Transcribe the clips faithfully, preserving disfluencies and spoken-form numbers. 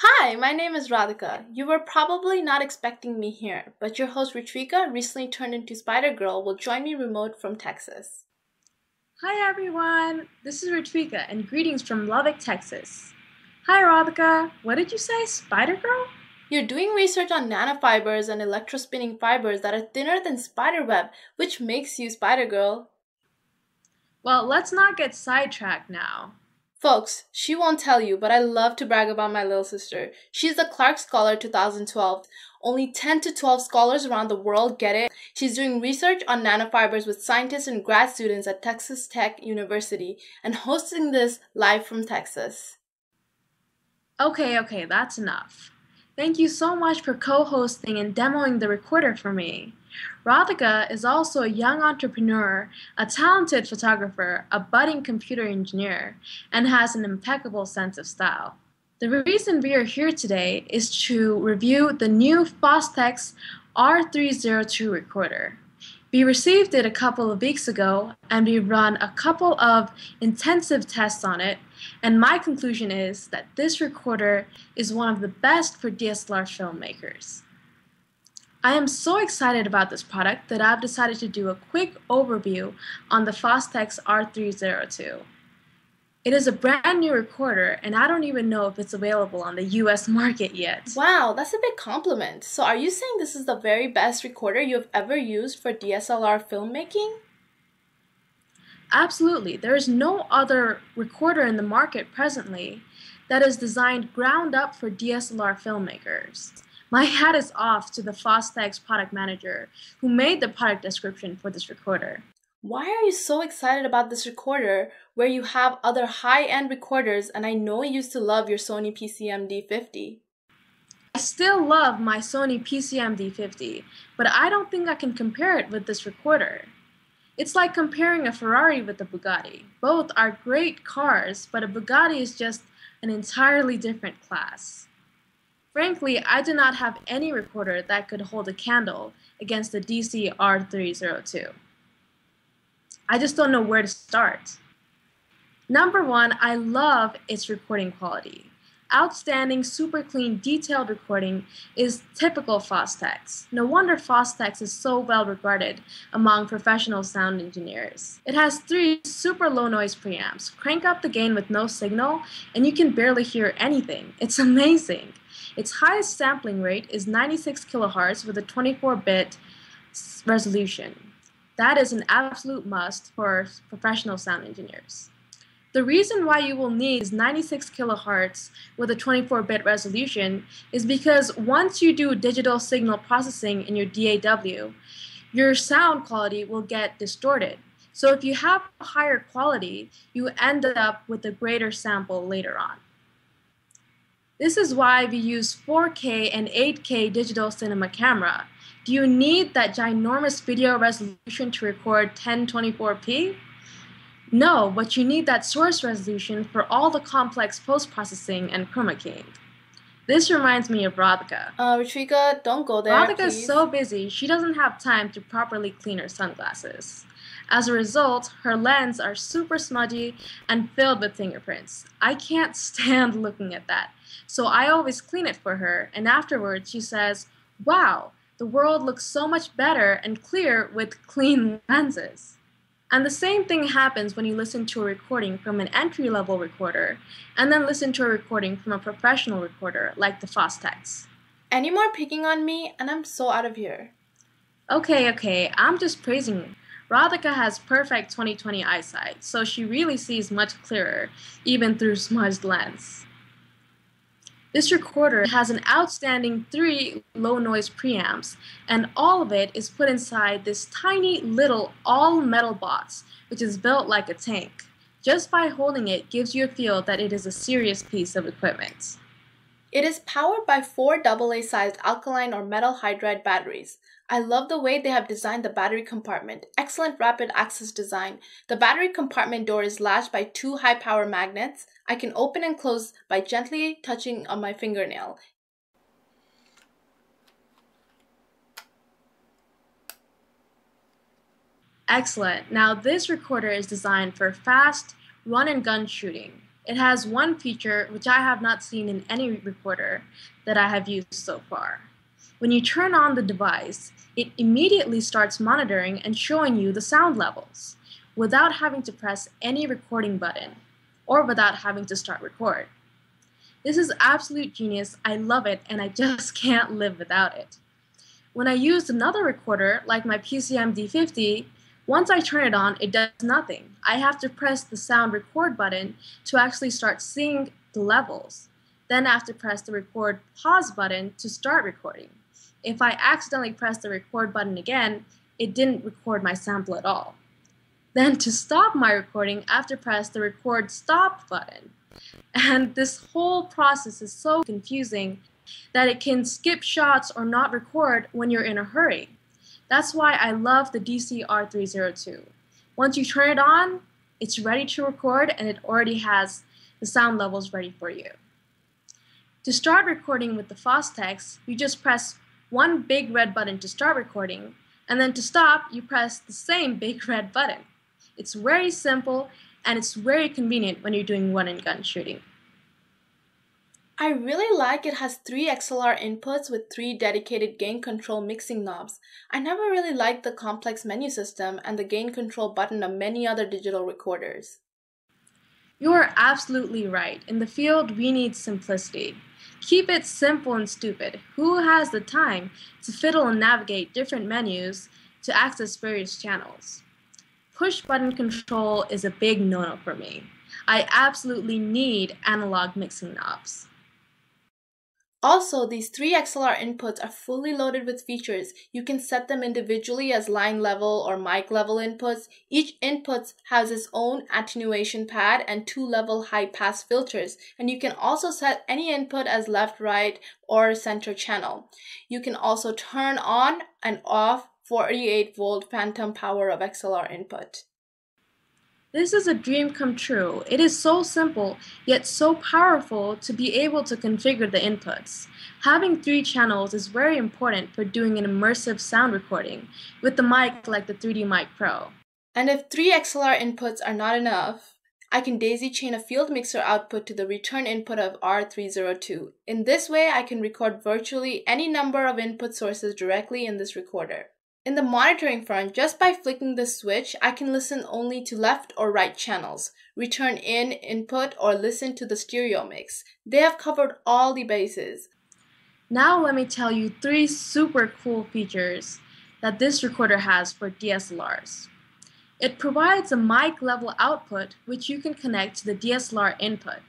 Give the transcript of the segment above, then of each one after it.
Hi, my name is Radhika. You were probably not expecting me here, but your host Ritwika, recently turned into Spider-Girl, will join me remote from Texas. Hi everyone, this is Ritwika and greetings from Lubbock, Texas. Hi Radhika, what did you say, Spider-Girl? You're doing research on nanofibers and electrospinning fibers that are thinner than spiderweb, which makes you Spider-Girl. Well, let's not get sidetracked now. Folks, she won't tell you, but I love to brag about my little sister. She's the Clark Scholar two thousand twelve. Only ten to twelve scholars around the world get it. She's doing research on nanofibers with scientists and grad students at Texas Tech University and hosting this live from Texas. Okay, okay, that's enough. Thank you so much for co-hosting and demoing the recorder for me. Radhika is also a young entrepreneur, a talented photographer, a budding computer engineer, and has an impeccable sense of style. The reason we are here today is to review the new Fostex R three oh two recorder. We received it a couple of weeks ago, and we run a couple of intensive tests on it, and my conclusion is that this recorder is one of the best for D S L R filmmakers. I am so excited about this product that I've decided to do a quick overview on the Fostex R three oh two. It is a brand new recorder, and I don't even know if it's available on the U S market yet. Wow, that's a big compliment. So are you saying this is the very best recorder you have ever used for D S L R filmmaking? Absolutely. There is no other recorder in the market presently that is designed ground up for D S L R filmmakers. My hat is off to the Fostex product manager who made the product description for this recorder. Why are you so excited about this recorder where you have other high-end recorders, and I know you used to love your Sony P C M D fifty? I still love my Sony P C M D fifty, but I don't think I can compare it with this recorder. It's like comparing a Ferrari with a Bugatti. Both are great cars, but a Bugatti is just an entirely different class. Frankly, I do not have any recorder that could hold a candle against the D C R three oh two. I just don't know where to start. Number one, I love its recording quality. Outstanding, super clean, detailed recording is typical Fostex. No wonder Fostex is so well regarded among professional sound engineers. It has three super low noise preamps. Crank up the gain with no signal, and you can barely hear anything. It's amazing. Its highest sampling rate is ninety-six kilohertz with a twenty-four bit resolution. That is an absolute must for professional sound engineers. The reason why you will need ninety-six kilohertz with a twenty-four bit resolution is because once you do digital signal processing in your D A W, your sound quality will get distorted. So if you have a higher quality, you end up with a greater sample later on. This is why we use four K and eight K digital cinema camera. Do you need that ginormous video resolution to record ten twenty-four p? No, but you need that source resolution for all the complex post-processing and chroma keying. This reminds me of Radhika. Uh, Ritwika, don't go there, Radhika please. Is so busy, she doesn't have time to properly clean her sunglasses. As a result, her lenses are super smudgy and filled with fingerprints. I can't stand looking at that, so I always clean it for her, and afterwards she says, wow, the world looks so much better and clear with clean lenses. And the same thing happens when you listen to a recording from an entry-level recorder and then listen to a recording from a professional recorder like the Fostex. Any more picking on me, and I'm so out of here. Okay, okay, I'm just praising you. Radhika has perfect twenty twenty eyesight, so she really sees much clearer, even through smudged lens. This recorder has an outstanding three low noise preamps, and all of it is put inside this tiny little all-metal box, which is built like a tank. Just by holding it gives you a feel that it is a serious piece of equipment. It is powered by four double A-sized alkaline or metal hydride batteries. I love the way they have designed the battery compartment. Excellent rapid access design. The battery compartment door is latched by two high-power magnets. I can open and close by gently touching on my fingernail. Excellent. Now this recorder is designed for fast run-and-gun shooting. It has one feature which I have not seen in any recorder that I have used so far. When you turn on the device, it immediately starts monitoring and showing you the sound levels without having to press any recording button or without having to start record. This is absolute genius. I love it, and I just can't live without it. When I used another recorder, like my P C M D fifty, once I turn it on, it does nothing. I have to press the sound record button to actually start seeing the levels. Then I have to press the record pause button to start recording. If I accidentally press the record button again, it didn't record my sample at all. Then to stop my recording, I have to press the record stop button. And this whole process is so confusing that it can skip shots or not record when you're in a hurry. That's why I love the D C R three oh two. Once you turn it on, it's ready to record, and it already has the sound levels ready for you. To start recording with the Fostex, you just press one big red button to start recording, and then to stop, you press the same big red button. It's very simple, and it's very convenient when you're doing one-and-gun shooting. I really like it has three X L R inputs with three dedicated gain control mixing knobs. I never really liked the complex menu system and the gain control button of many other digital recorders. You are absolutely right. In the field, we need simplicity. Keep it simple and stupid. Who has the time to fiddle and navigate different menus to access various channels? Push button control is a big no-no for me. I absolutely need analog mixing knobs. Also, these three X L R inputs are fully loaded with features. You can set them individually as line level or mic level inputs. Each input has its own attenuation pad and two level high pass filters. And you can also set any input as left, right, or center channel. You can also turn on and off forty-eight volt phantom power of X L R input. This is a dream come true. It is so simple, yet so powerful to be able to configure the inputs. Having three channels is very important for doing an immersive sound recording with the mic like the three D Mic Pro. And if three X L R inputs are not enough, I can daisy chain a field mixer output to the return input of R three oh two. In this way, I can record virtually any number of input sources directly in this recorder. In the monitoring front, just by flicking the switch, I can listen only to left or right channels, return in input, or listen to the stereo mix. They have covered all the bases. Now let me tell you three super cool features that this recorder has for D S L Rs. It provides a mic level output which you can connect to the D S L R input.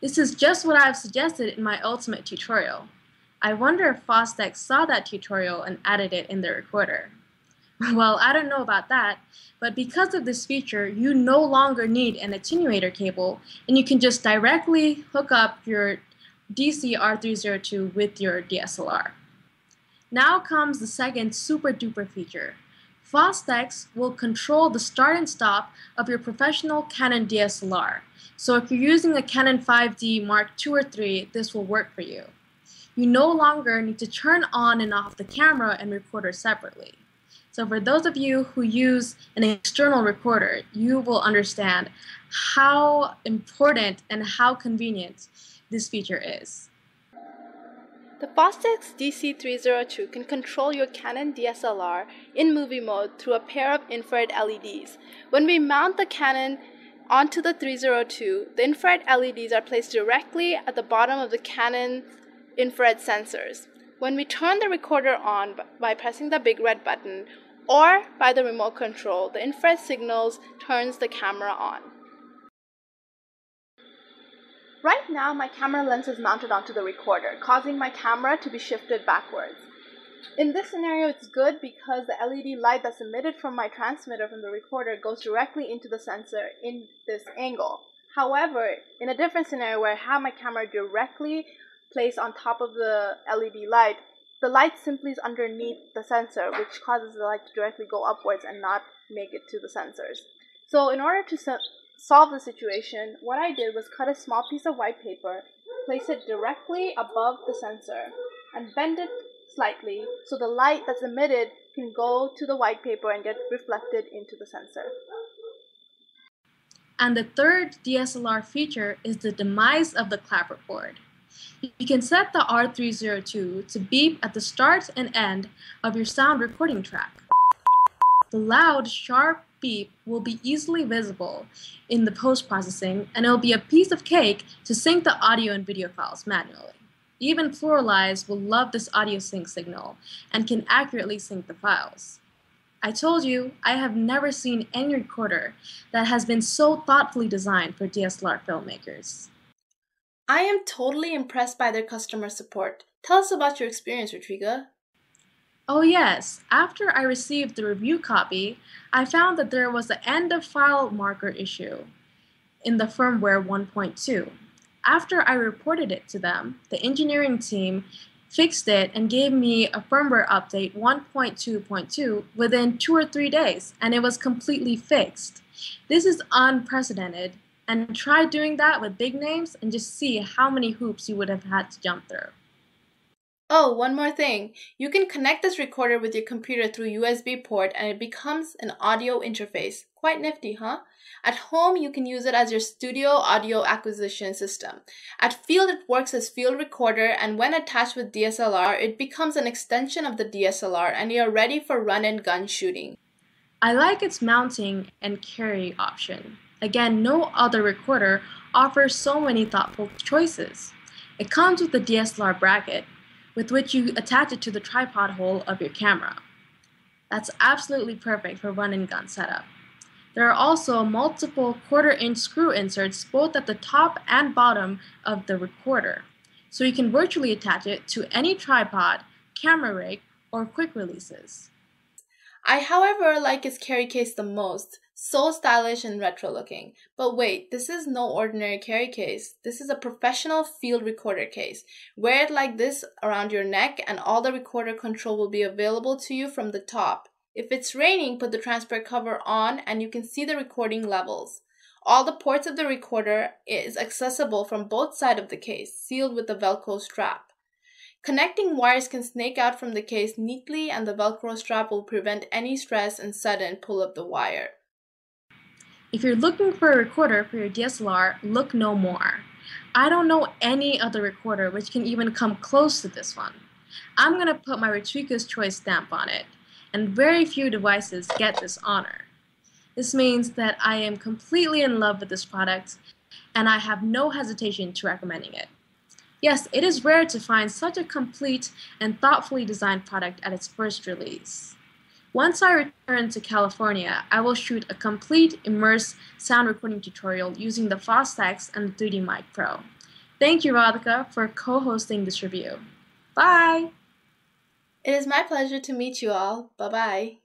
This is just what I've suggested in my ultimate tutorial. I wonder if Fostex saw that tutorial and added it in their recorder. Well, I don't know about that, but because of this feature, you no longer need an attenuator cable, and you can just directly hook up your D C R three oh two with your D S L R. Now comes the second super duper feature. Fostex will control the start and stop of your professional Canon D S L R. So if you're using a Canon five D Mark two or three, this will work for you. You no longer need to turn on and off the camera and recorder separately. So for those of you who use an external recorder, you will understand how important and how convenient this feature is. The Fostex D C three oh two can control your Canon D S L R in movie mode through a pair of infrared L E Ds. When we mount the Canon onto the three oh two, the infrared L E Ds are placed directly at the bottom of the Canon infrared sensors. When we turn the recorder on by pressing the big red button or by the remote control, the infrared signals turns the camera on. Right now, my camera lens is mounted onto the recorder, causing my camera to be shifted backwards. In this scenario, it's good because the L E D light that's emitted from my transmitter from the recorder goes directly into the sensor in this angle. However, in a different scenario where I have my camera directly placed on top of the L E D light, the light simply is underneath the sensor, which causes the light to directly go upwards and not make it to the sensors. So in order to so solve the situation, what I did was cut a small piece of white paper, place it directly above the sensor, and bend it slightly so the light that's emitted can go to the white paper and get reflected into the sensor. And the third D S L R feature is the demise of the clapperboard. You can set the R three oh two to beep at the start and end of your sound recording track. The loud, sharp beep will be easily visible in the post-processing, and it'll be a piece of cake to sync the audio and video files manually. Even PluralEyes will love this audio sync signal and can accurately sync the files. I told you, I have never seen any recorder that has been so thoughtfully designed for D S L R filmmakers. I am totally impressed by their customer support. Tell us about your experience, Ritwika. Oh yes, after I received the review copy, I found that there was an end-of-file marker issue in the firmware one point two. After I reported it to them, the engineering team fixed it and gave me a firmware update one point two point two within two or three days, and it was completely fixed. This is unprecedented, and try doing that with big names and just see how many hoops you would have had to jump through. Oh, one more thing. You can connect this recorder with your computer through U S B port and it becomes an audio interface. Quite nifty, huh? At home, you can use it as your studio audio acquisition system. At field, it works as field recorder, and when attached with D S L R, it becomes an extension of the D S L R and you're ready for run and gun shooting. I like its mounting and carry option. Again, no other recorder offers so many thoughtful choices. It comes with the D S L R bracket, with which you attach it to the tripod hole of your camera. That's absolutely perfect for run and gun setup. There are also multiple quarter inch screw inserts both at the top and bottom of the recorder, so you can virtually attach it to any tripod, camera rig, or quick releases. I, however, like its carry case the most. So stylish and retro looking. But wait, this is no ordinary carry case. This is a professional field recorder case. Wear it like this around your neck and all the recorder control will be available to you from the top. If it's raining, put the transfer cover on and you can see the recording levels. All the ports of the recorder is accessible from both sides of the case, sealed with a Velcro strap. Connecting wires can snake out from the case neatly and the Velcro strap will prevent any stress and sudden pull of the wire. If you're looking for a recorder for your D S L R, look no more. I don't know any other recorder which can even come close to this one. I'm going to put my Ritwika's Choice stamp on it, and very few devices get this honor. This means that I am completely in love with this product, and I have no hesitation to recommending it. Yes, it is rare to find such a complete and thoughtfully designed product at its first release. Once I return to California, I will shoot a complete immersive sound recording tutorial using the Fostex and the three D Mic Pro. Thank you, Radhika, for co-hosting this review. Bye! It is my pleasure to meet you all. Bye-bye.